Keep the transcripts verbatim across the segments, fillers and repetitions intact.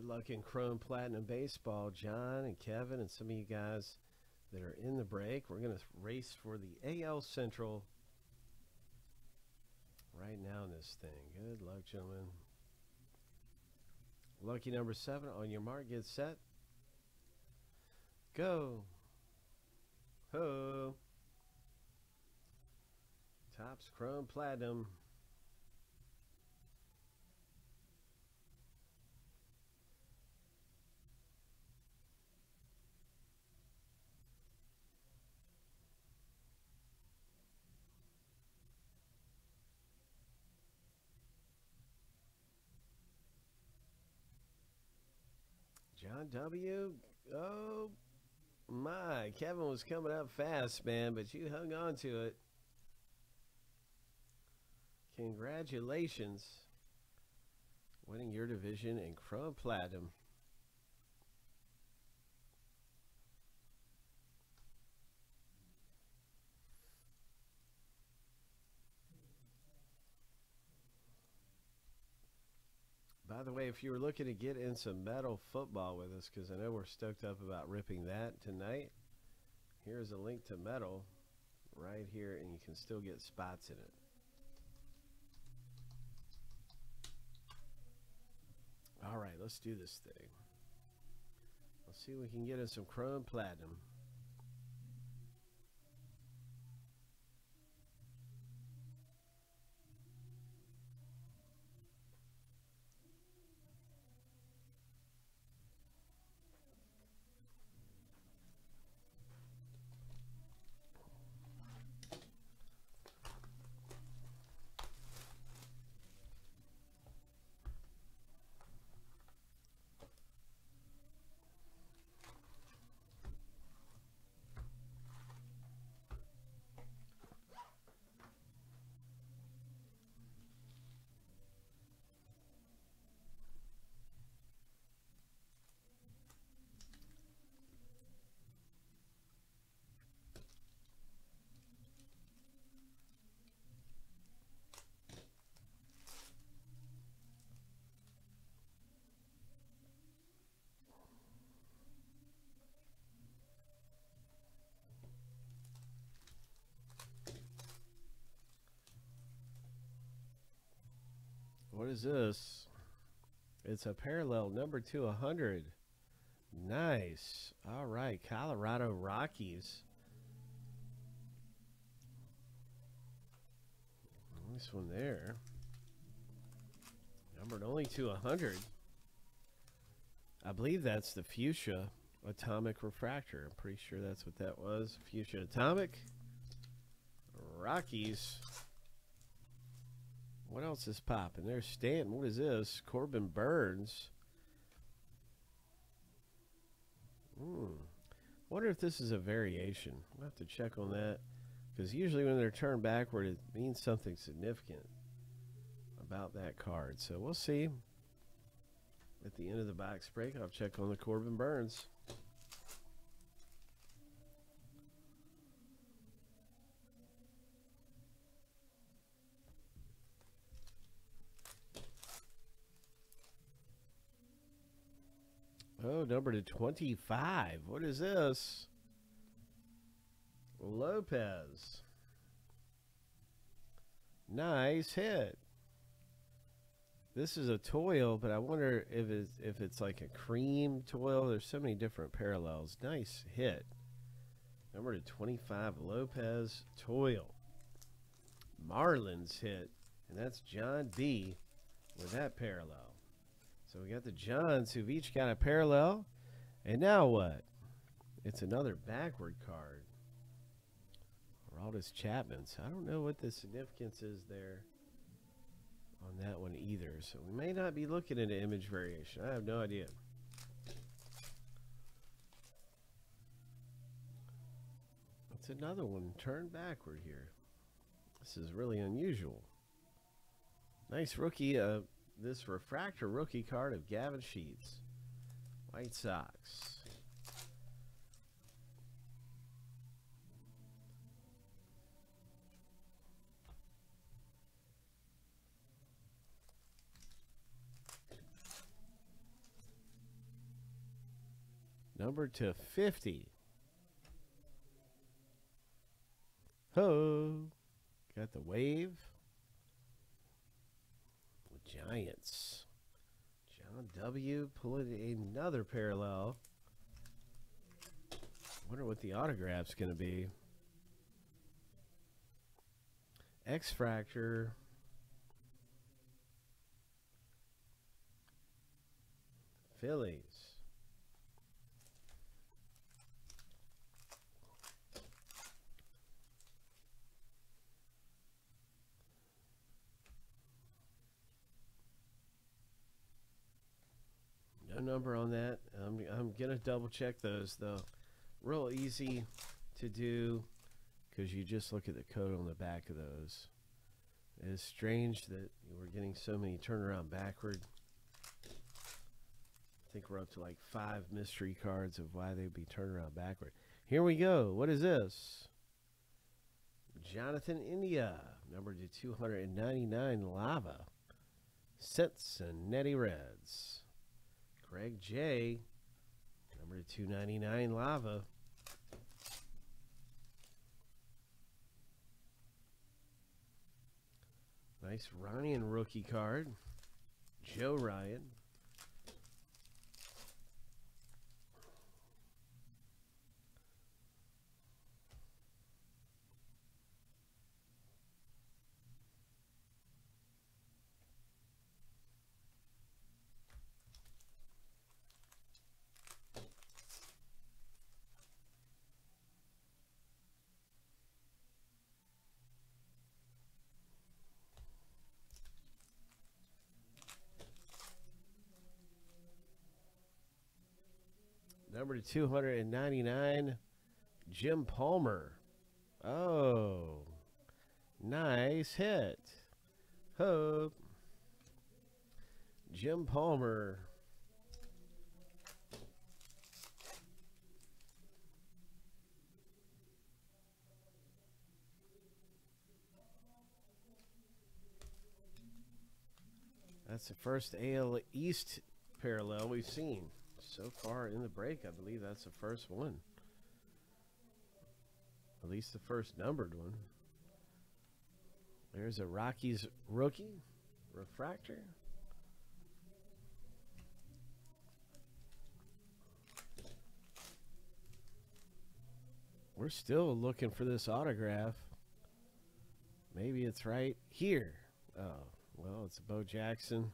Good luck in Chrome Platinum Baseball, John and Kevin and some of you guys that are in the break. We're going to race for the A L Central right now in this thing. Good luck, gentlemen. Lucky number seven on your mark. Get set. Go. Ho. Topps Chrome Platinum. John W. Oh, my. Kevin was coming up fast, man, but you hung on to it. Congratulations. Winning your division in Chrome Platinum. By the way, if you were looking to get in some metal football with us, because I know we're stoked up about ripping that tonight, here's a link to metal right here, and you can still get spots in it. All right, let's do this thing. Let's see if we can get in some Chrome Platinum. What is this? It's a parallel number two hundred. Nice. All right, Colorado Rockies. Nice one there. Numbered only two hundred. I believe that's the Fuchsia atomic refractor. I'm pretty sure that's what that was. Fuchsia atomic. Rockies. What else is popping? There's Stanton. What is this? Corbin Burns. Hmm. Wonder if this is a variation. We'll have to check on that, because usually when they're turned backward, it means something significant about that card. So we'll see. At the end of the box break, I'll check on the Corbin Burns. Oh, number to twenty-five. What is this? Lopez. Nice hit. This is a toil, but I wonder if it's, if it's like a cream toil. There's so many different parallels. Nice hit. Number to twenty-five, Lopez toil. Marlins hit, and that's John D. with that parallel. So we got the Johns who've each got a parallel. And now what? It's another backward card. Aroldis Chapman. So I don't know what the significance is there on that one either. So we may not be looking at an image variation. I have no idea. That's another one turned backward here. This is really unusual. Nice rookie. Uh, This refractor rookie card of Gavin Sheets, White Sox. Number to fifty. Ho! Got the wave. The Giants. John W. pulling another parallel. Wonder what the autograph's going to be. X Fractor. Phillies. No number on that. I'm, I'm going to double check those though. Real easy to do because you just look at the code on the back of those. It is strange that we're getting so many turnaround backward. I think we're up to like five mystery cards of why they'd be turned around backward. Here we go. What is this? Jonathan India, number to two hundred ninety-nine, Lava, Cincinnati Reds. Greg J, number to two ninety-nine, Lava. Nice Ryan rookie card. Joe Ryan. Number to two hundred ninety-nine, Jim Palmer. Oh, nice hit. Hope. Jim Palmer. That's the first A L East parallel we've seen so far in the break. I believe that's the first one, at least the first numbered one. There's a Rockies rookie refractor. We're still looking for this autograph. Maybe it's right here. Oh, well, it's Bo Jackson.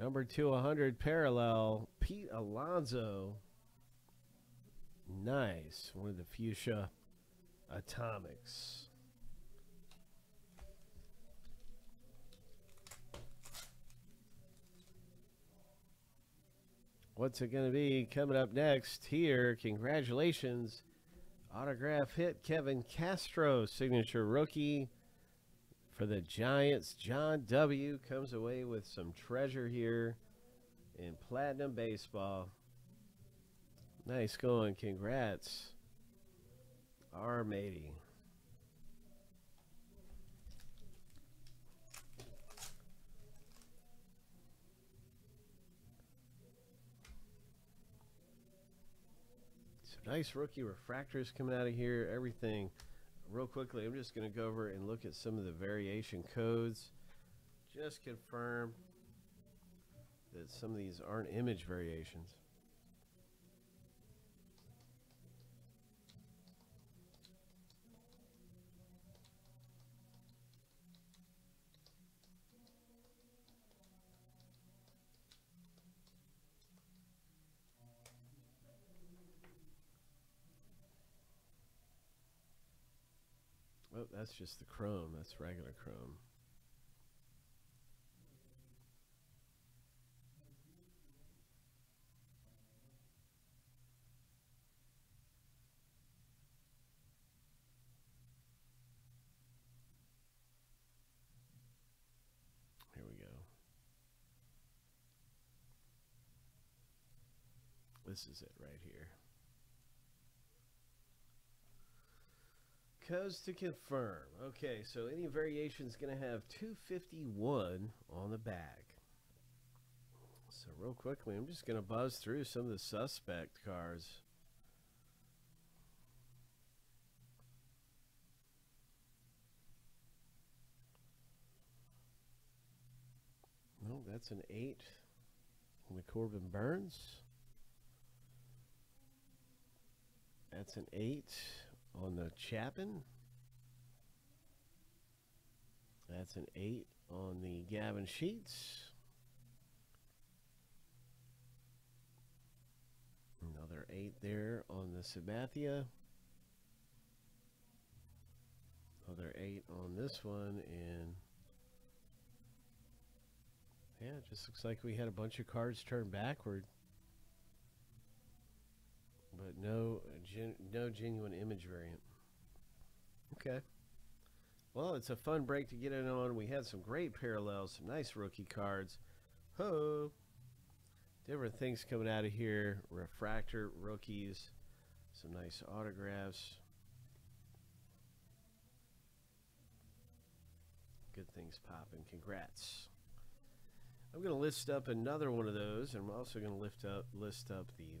Number two hundred parallel, Pete Alonso. Nice. One of the Fuchsia atomics. What's it going to be coming up next here? Congratulations. Autograph hit, Kevin Castro, signature rookie. For the Giants, John W. comes away with some treasure here in Platinum Baseball. Nice going. Congrats. Our matey. Some nice rookie refractors coming out of here. Everything. Real quickly, I'm just going to go over and look at some of the variation codes. Just confirm that some of these aren't image variations. Oh, that's just the chrome. That's regular chrome. Here we go. This is it right here. Cubs to confirm. Okay, so any variation is going to have two fifty-one on the back. So real quickly, I'm just going to buzz through some of the suspect cards. Well, that's an eight on the Corbin Burns. That's an eight on the Chapman. That's an eight on the Gavin Sheets. Another eight there on the Sabathia. Another eight on this one. And yeah, it just looks like we had a bunch of cards turned backward. But no, gen no genuine image variant. Okay. Well, it's a fun break to get in on. We had some great parallels, some nice rookie cards. Ho! Different things coming out of here. Refractor, rookies, some nice autographs. Good things popping. Congrats. I'm going to list up another one of those, and I'm also going to lift up list up the